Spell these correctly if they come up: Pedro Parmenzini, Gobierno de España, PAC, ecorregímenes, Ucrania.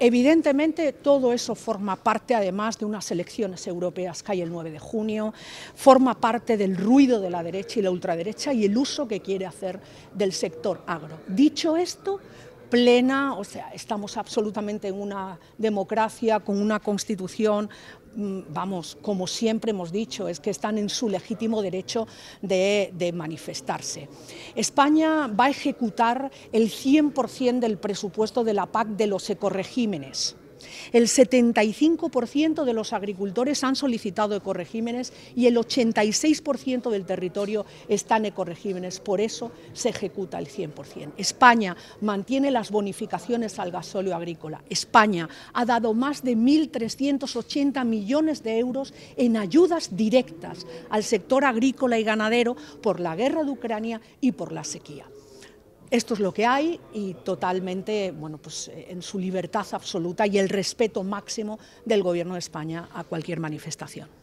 Evidentemente, todo eso forma parte, además, de unas elecciones europeas que hay el 9 de junio, forma parte del ruido de la derecha y la ultraderecha y el uso que quiere hacer del sector agro. Dicho esto, estamos absolutamente en una democracia, con una constitución, vamos, como siempre hemos dicho, es que están en su legítimo derecho de manifestarse. España va a ejecutar el 100% del presupuesto de la PAC de los ecorregímenes. El 75% de los agricultores han solicitado ecorregímenes y el 86% del territorio está en ecorregímenes, por eso se ejecuta el 100%. España mantiene las bonificaciones al gasóleo agrícola. España ha dado más de 1.380 millones de euros en ayudas directas al sector agrícola y ganadero por la guerra de Ucrania y por la sequía. Esto es lo que hay y totalmente, en su libertad absoluta y el respeto máximo del Gobierno de España a cualquier manifestación.